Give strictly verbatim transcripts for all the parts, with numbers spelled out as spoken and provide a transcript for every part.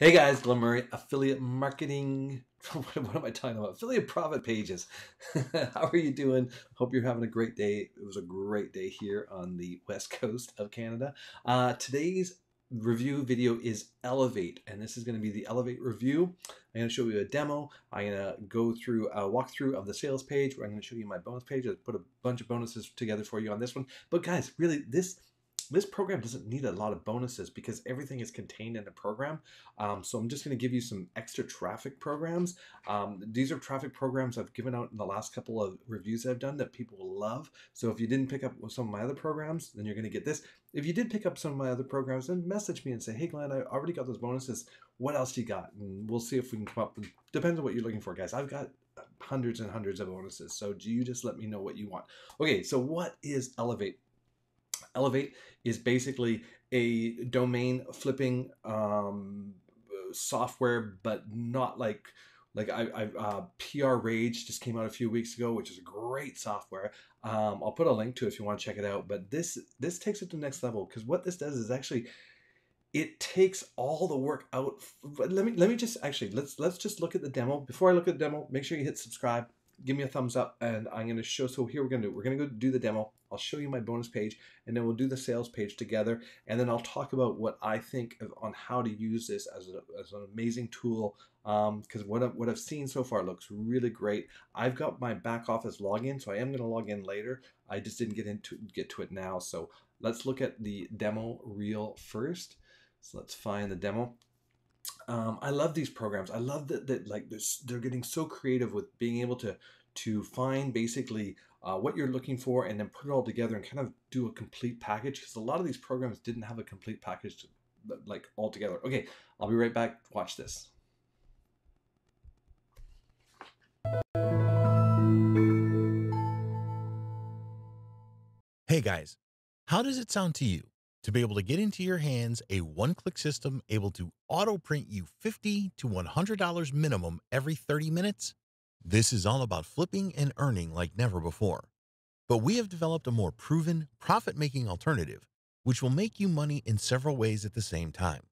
Hey guys, Glen Murray, affiliate marketing. What am I talking about? Affiliate profit pages. How are you doing? Hope you're having a great day. It was a great day here on the west coast of Canada. Uh, today's review video is Elevate, and this is going to be the Elevate review. I'm going to show you a demo. I'm going to go through a walkthrough of the sales page where I'm going to show you my bonus page. I'll put a bunch of bonuses together for you on this one. But guys, really, this... This program doesn't need a lot of bonuses because everything is contained in the program. Um, so I'm just going to give you some extra traffic programs. Um, these are traffic programs I've given out in the last couple of reviews I've done that people will love. So if you didn't pick up some of my other programs, then you're going to get this. If you did pick up some of my other programs, then message me and say, hey, Glen, I already got those bonuses. What else do you got? And we'll see if we can come up. Depends on what you're looking for, guys. I've got hundreds and hundreds of bonuses. So do you just let me know what you want? Okay, so what is Elevate? Elevate is basically a domain flipping um, software, but not like like I, I uh, P R Rage just came out a few weeks ago, which is a great software. Um, I'll put a link to it if you want to check it out. But this this takes it to the next level because what this does is actually it takes all the work out. Let me let me just actually let's let's just look at the demo. Before I look at the demo, make sure you hit subscribe. Give me a thumbs up, and I'm going to show. So here we're going to do. We're going to go do the demo. I'll show you my bonus page, and then we'll do the sales page together, and then I'll talk about what I think of, on how to use this as, a, as an amazing tool. Because um, what, I, what I've seen so far looks really great. I've got my back office login, so I am going to log in later. I just didn't get into get to it now. So let's look at the demo reel first. So let's find the demo. Um, I love these programs. I love that, that like this, they're getting so creative with being able to to find basically uh, what you're looking for and then put it all together and kind of do a complete package, because a lot of these programs didn't have a complete package to, like all together. Okay, I'll be right back. Watch this. Hey guys, how does it sound to you? To be able to get into your hands a one-click system able to auto-print you fifty to one hundred dollars minimum every thirty minutes? This is all about flipping and earning like never before. But we have developed a more proven, profit-making alternative, which will make you money in several ways at the same time.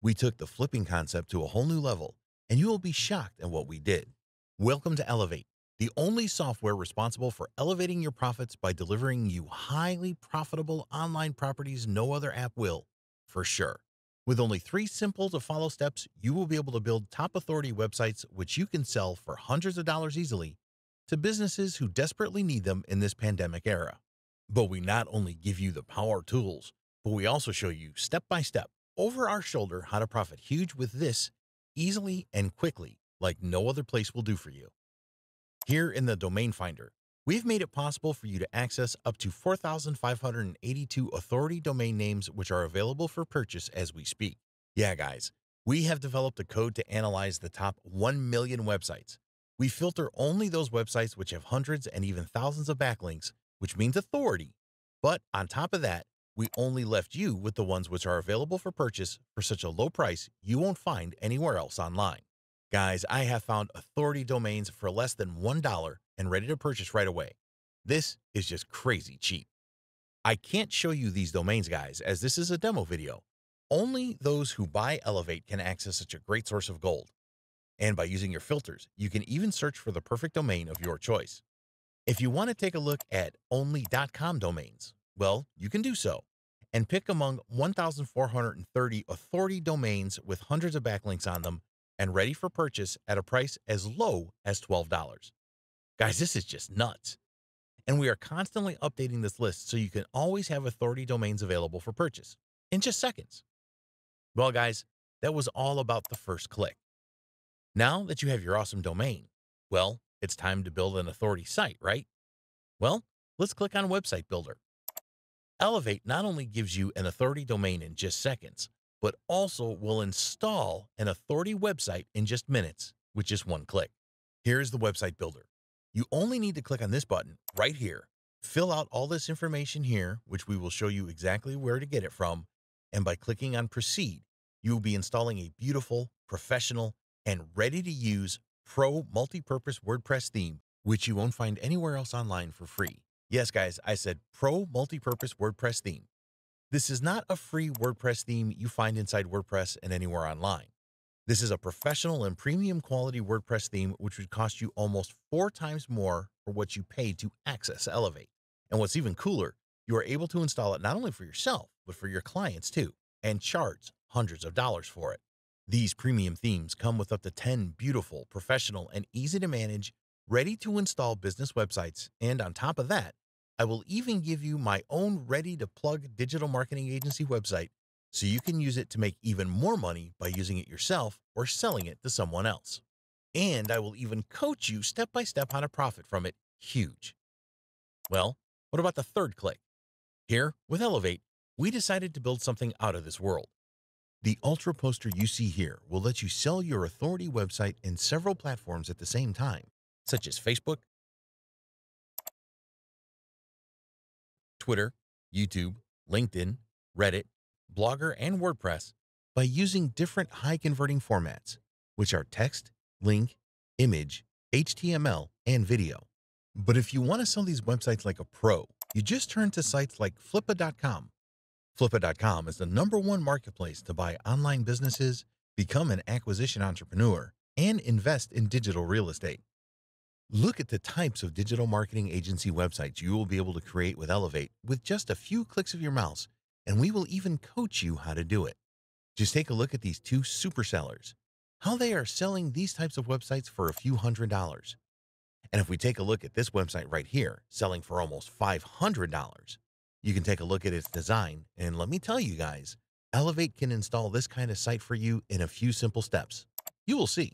We took the flipping concept to a whole new level, and you will be shocked at what we did. Welcome to Elevate, the only software responsible for elevating your profits by delivering you highly profitable online properties no other app will, for sure. With only three simple-to-follow steps, you will be able to build top authority websites which you can sell for hundreds of dollars easily to businesses who desperately need them in this pandemic era. But we not only give you the power tools, but we also show you step-by-step, over our shoulder, how to profit huge with this easily and quickly like no other place will do for you. Here in the Domain Finder, we've made it possible for you to access up to four thousand five hundred eighty-two authority domain names which are available for purchase as we speak. Yeah, guys, we have developed a code to analyze the top one million websites. We filter only those websites which have hundreds and even thousands of backlinks, which means authority. But on top of that, we only left you with the ones which are available for purchase for such a low price you won't find anywhere else online. Guys, I have found authority domains for less than one dollar and ready to purchase right away. This is just crazy cheap. I can't show you these domains, guys, as this is a demo video. Only those who buy Elevate can access such a great source of gold. And by using your filters, you can even search for the perfect domain of your choice. If you want to take a look at only dot com domains, well, you can do so and pick among one thousand four hundred thirty authority domains with hundreds of backlinks on them and ready for purchase at a price as low as twelve dollars. Guys, this is just nuts. And we are constantly updating this list so you can always have authority domains available for purchase in just seconds. Well, guys, that was all about the first click. Now that you have your awesome domain, well, it's time to build an authority site, right? Well, let's click on Website Builder. Elevate not only gives you an authority domain in just seconds, but also will install an authority website in just minutes with just one click. Here's the website builder. You only need to click on this button right here, fill out all this information here, which we will show you exactly where to get it from, and by clicking on Proceed, you will be installing a beautiful, professional, and ready-to-use pro multi-purpose WordPress theme, which you won't find anywhere else online for free. Yes, guys, I said pro multi-purpose WordPress theme. This is not a free WordPress theme you find inside WordPress and anywhere online. This is a professional and premium quality WordPress theme, which would cost you almost four times more for what you pay to access Elevate. And what's even cooler, you are able to install it not only for yourself, but for your clients too, and charge hundreds of dollars for it. These premium themes come with up to ten beautiful, professional, and easy to manage, ready to install business websites. And on top of that, I will even give you my own ready-to-plug digital marketing agency website so you can use it to make even more money by using it yourself or selling it to someone else. And I will even coach you step-by-step how to profit from it. Huge. Well, what about the third click? Here, with Elevate, we decided to build something out of this world. The UltraPoster you see here will let you sell your authority website in several platforms at the same time, such as Facebook, Twitter, YouTube, LinkedIn, Reddit, Blogger, and WordPress by using different high-converting formats, which are text, link, image, H T M L, and video. But if you want to sell these websites like a pro, you just turn to sites like Flippa dot com. Flippa dot com is the number one marketplace to buy online businesses, become an acquisition entrepreneur, and invest in digital real estate. Look at the types of digital marketing agency websites you will be able to create with Elevate with just a few clicks of your mouse, and we will even coach you how to do it. Just take a look at these two super sellers, how they are selling these types of websites for a few hundred dollars. And if we take a look at this website right here, selling for almost five hundred dollars, you can take a look at its design, and let me tell you guys, Elevate can install this kind of site for you in a few simple steps. You will see.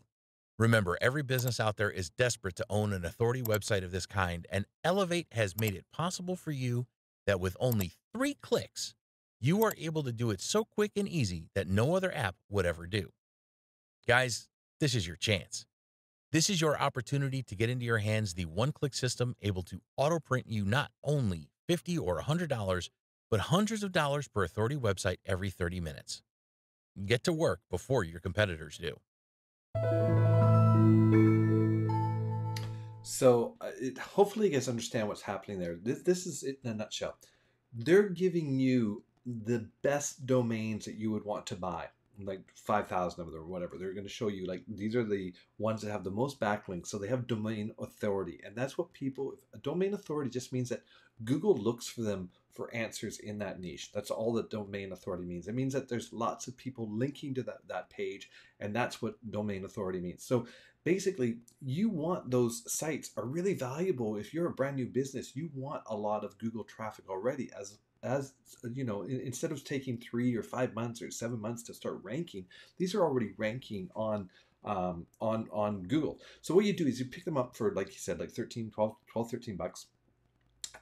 Remember, every business out there is desperate to own an authority website of this kind, and Elevate has made it possible for you that with only three clicks, you are able to do it so quick and easy that no other app would ever do. Guys, this is your chance. This is your opportunity to get into your hands the one-click system able to auto-print you not only fifty dollars or one hundred dollars, but hundreds of dollars per authority website every thirty minutes. Get to work before your competitors do. So it, hopefully you guys understand what's happening there. This, this is it in a nutshell. They're giving you the best domains that you would want to buy, like five thousand of them or whatever. They're going to show you like these are the ones that have the most backlinks. So they have domain authority. And that's what people, a domain authority just means that Google looks for them for answers in that niche. That's all that domain authority means. It means that there's lots of people linking to that, that page, and that's what domain authority means. So basically, you want those sites are really valuable. If you're a brand new business, you want a lot of Google traffic already. As as you know, in, instead of taking three or five months or seven months to start ranking, these are already ranking on um, on on Google. So what you do is you pick them up for, like you said, like thirteen, twelve, twelve, thirteen bucks.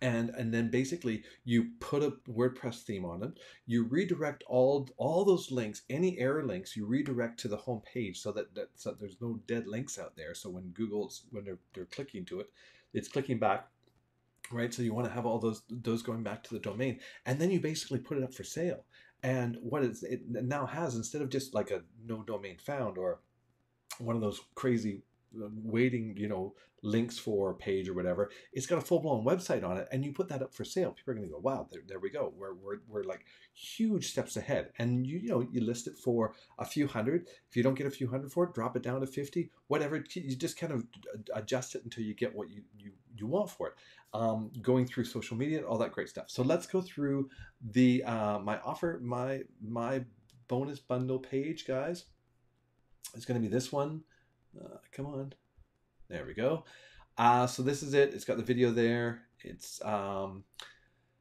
And, and then basically you put a WordPress theme on it, you redirect all, all those links, any error links, you redirect to the home page so that, that so there's no dead links out there. So when Google's, when they're, they're clicking to it, it's clicking back, right? So you want to have all those, those going back to the domain, and then you basically put it up for sale. And what it's, it now has, instead of just like a no domain found or one of those crazy waiting, you know, links for page or whatever, it's got a full-blown website on it, and you put that up for sale. People are going to go, wow, there, there we go. We're, we're, we're like huge steps ahead. And you, you know, you list it for a few hundred. If you don't get a few hundred for it, drop it down to fifty, whatever. You just kind of adjust it until you get what you, you, you want for it. Um, going through social media, all that great stuff. So let's go through the, uh, my offer, my, my bonus bundle page, guys. It's going to be this one. Uh, come on, there we go. Uh, so this is it. It's got the video there. It's um,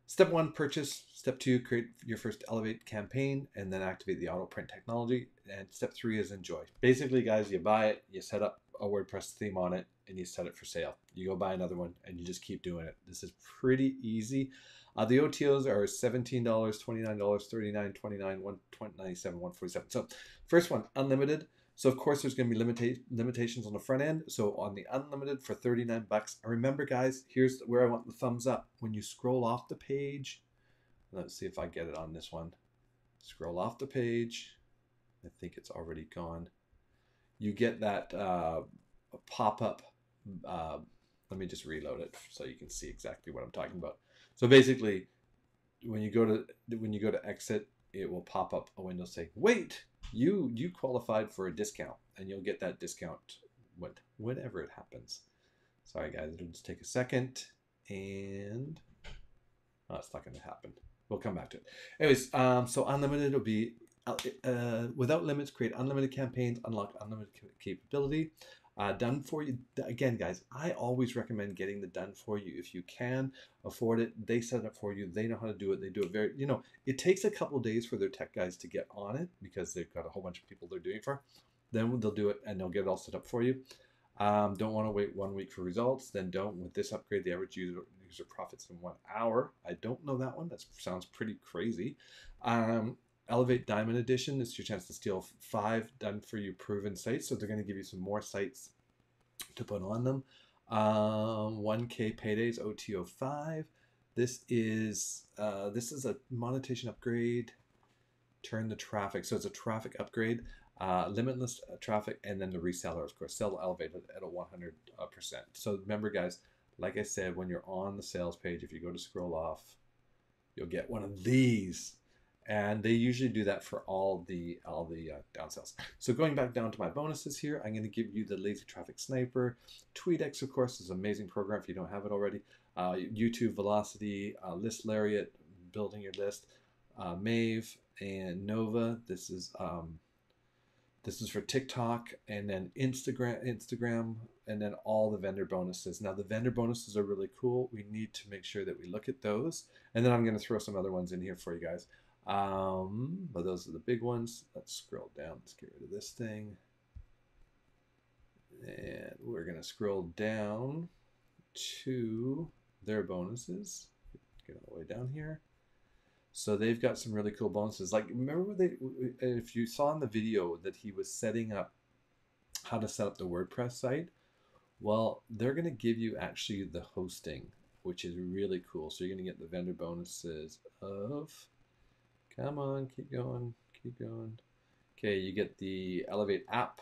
step one, purchase. Step two, create your first Elevate campaign and then activate the auto print technology. And step three is enjoy. Basically, guys, you buy it, you set up a WordPress theme on it, and you set it for sale. You go buy another one, and you just keep doing it. This is pretty easy. Uh, the O T Os are seventeen dollars, twenty-nine dollars, thirty-nine dollars, twenty-nine dollars, one ninety-seven, one forty-seven. So first one, unlimited. So of course there's going to be limita limitations on the front end. So on the unlimited for thirty-nine bucks. And remember, guys, here's where I want the thumbs up. When you scroll off the page, let's see if I get it on this one. Scroll off the page. I think it's already gone. You get that uh, pop-up. Uh, let me just reload it so you can see exactly what I'm talking about. So basically, when you go to when you go to exit, it will pop up a window saying, "Wait, you you qualified for a discount," and you'll get that discount what whenever it happens. Sorry guys, it'll just take a second, and oh, it's not going to happen. We'll come back to it. Anyways, um, so unlimited will be uh, without limits. Create unlimited campaigns. Unlock unlimited capability. Uh, done for you. Again, guys, I always recommend getting the done for you if you can afford it. They set it up for you. They know how to do it. They do it very, you know, it takes a couple of days for their tech guys to get on it because they've got a whole bunch of people they're doing it for. Then they'll do it and they'll get it all set up for you. Um, don't want to wait one week for results. Then don't. With this upgrade, the average user, user profits in one hour. I don't know that one. That sounds pretty crazy. Um, Elevate Diamond Edition. This is your chance to steal five done-for-you proven sites. So they're going to give you some more sites to put on them. Um, one K Paydays O T O five. This is uh, this is a monetization upgrade. Turn the traffic. So it's a traffic upgrade. Uh, limitless traffic, and then the reseller, of course. Sell to Elevate at a one hundred percent. So remember, guys, like I said, when you're on the sales page, if you go to scroll off, you'll get one of these. And they usually do that for all the all the uh, downsells. So going back down to my bonuses here, I'm going to give you the Lazy Traffic Sniper. TweetX, of course, is an amazing program if you don't have it already. Uh, YouTube Velocity, uh, List Lariat, building your list, uh, Maeve, and Nova. This is um, this is for TikTok, and then Instagram, Instagram, and then all the vendor bonuses. Now the vendor bonuses are really cool. We need to make sure that we look at those, and then I'm going to throw some other ones in here for you guys. Um, but those are the big ones. Let's scroll down. Let's get rid of this thing, and we're going to scroll down to their bonuses. Get all the way down here. So they've got some really cool bonuses. Like, remember what they, if you saw in the video that he was setting up how to set up the WordPress site, well, they're going to give you actually the hosting, which is really cool. So you're going to get the vendor bonuses of, come on, keep going, keep going. Okay, you get the Elevate app,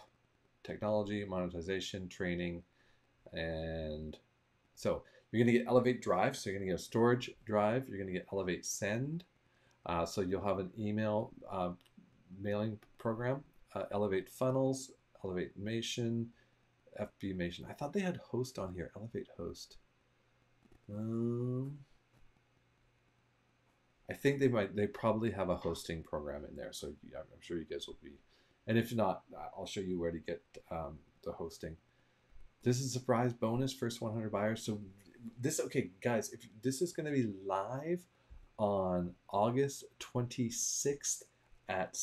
technology, monetization, training, and so you're going to get Elevate Drive. So you're going to get a storage drive. You're going to get Elevate Send. Uh, so you'll have an email uh, mailing program, uh, Elevate Funnels, Elevate Mation, F B Mation. I thought they had Host on here, Elevate Host. Um, I think they might. They probably have a hosting program in there, so I'm sure you guys will be. And if not, I'll show you where to get um, the hosting. This is a surprise bonus, first one hundred buyers. So this, okay, guys, if this is going to be live on August twenty-sixth at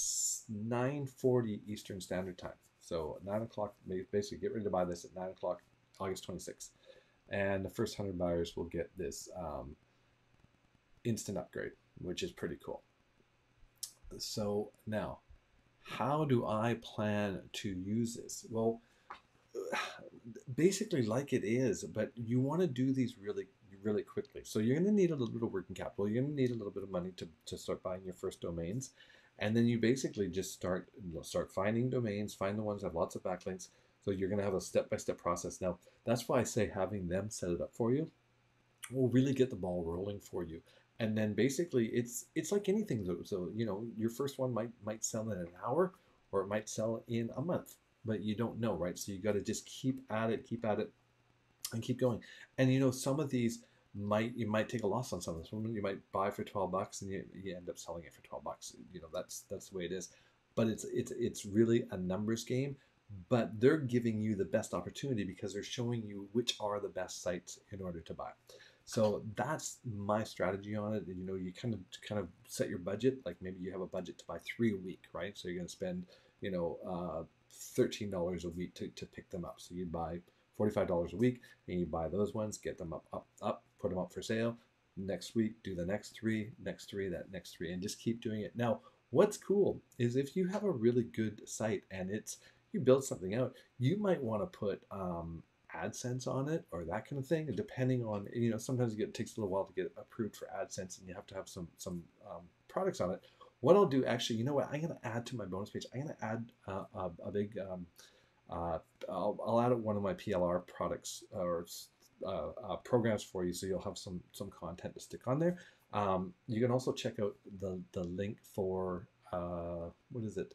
nine forty Eastern Standard Time. So nine o'clock, basically get ready to buy this at nine o'clock, August twenty-sixth. And the first one hundred buyers will get this um, instant upgrade, which is pretty cool. So now, how do I plan to use this? Well, basically like it is, but you want to do these really, really quickly. So you're going to need a little bit of working capital. You're going to need a little bit of money to, to start buying your first domains. And then you basically just start, start finding domains, find the ones that have lots of backlinks. So you're going to have a step-by-step process. Now, that's why I say having them set it up for you will really get the ball rolling for you. And then basically it's, it's like anything though. So, you know, your first one might, might sell in an hour, or it might sell in a month, but you don't know, right? So you got to just keep at it, keep at it, and keep going. And you know, some of these might, you might take a loss on some of this. You might buy for twelve bucks and you, you end up selling it for twelve bucks. You know, that's, that's the way it is, but it's, it's, it's really a numbers game, but they're giving you the best opportunity because they're showing you which are the best sites in order to buy. So that's my strategy on it. And, you know, you kind of, kind of set your budget. Like maybe you have a budget to buy three a week, right? So you're going to spend, you know, uh, thirteen dollars a week to, to pick them up. So you buy forty-five dollars a week and you buy those ones, get them up, up, up, put them up for sale. Next week, do the next three, next three, that next three, and just keep doing it. Now, what's cool is if you have a really good site and it's, you build something out, you might want to put um, AdSense on it or that kind of thing. Depending on, you know, sometimes it takes a little while to get approved for AdSense and you have to have some, some um, products on it. What I'll do, actually, you know what? I'm going to add to my bonus page. I'm going to add uh, a, a big, um, uh, I'll, I'll add one of my P R products or uh, uh, programs for you, so you'll have some some content to stick on there. Um, you can also check out the, the link for, uh, what is it?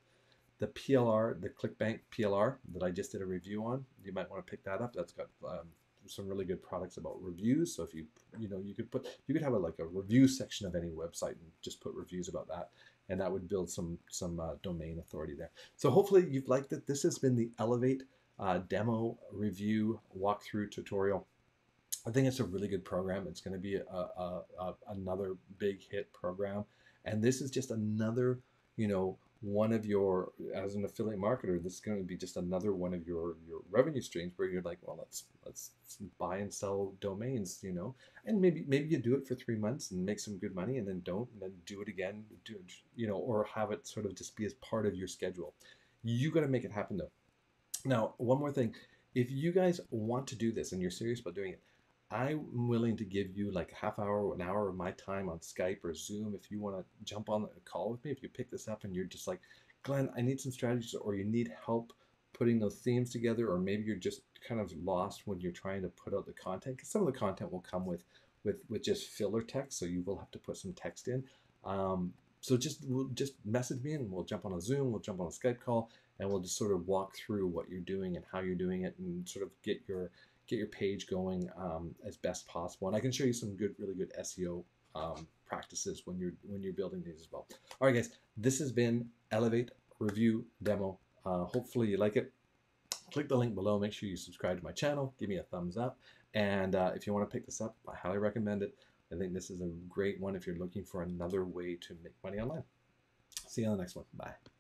The P L R, the ClickBank P L R that I just did a review on. You might want to pick that up. That's got um, some really good products about reviews. So if you, you know, you could put, you could have a, like a review section of any website and just put reviews about that. And that would build some, some uh, domain authority there. So hopefully you've liked it. This has been the Elevate uh, demo review walkthrough tutorial. I think it's a really good program. It's going to be a, a, a, another big hit program. And this is just another, you know, one of your, as an affiliate marketer, this is going to be just another one of your, your revenue streams where you're like, well, let's, let's buy and sell domains, you know, and maybe, maybe you do it for three months and make some good money and then don't, and then do it again, do it, you know, or have it sort of just be as part of your schedule. You got to make it happen though. Now, one more thing, if you guys want to do this and you're serious about doing it, I'm willing to give you like a half hour, an hour of my time on Skype or Zoom if you want to jump on a call with me. If you pick this up and you're just like, Glenn, I need some strategies, or you need help putting those themes together, or maybe you're just kind of lost when you're trying to put out the content, because some of the content will come with, with, with just filler text, so you will have to put some text in. Um, so just, just message me and we'll jump on a Zoom, we'll jump on a Skype call, and we'll just sort of walk through what you're doing and how you're doing it and sort of get your... get your page going um, as best possible, and I can show you some good, really good S E O um, practices when you're when you're building these as well. All right, guys, this has been Elevate Review Demo. Uh, hopefully you like it. Click the link below. Make sure you subscribe to my channel. Give me a thumbs up, and uh, if you want to pick this up, I highly recommend it. I think this is a great one if you're looking for another way to make money online. See you on the next one. Bye.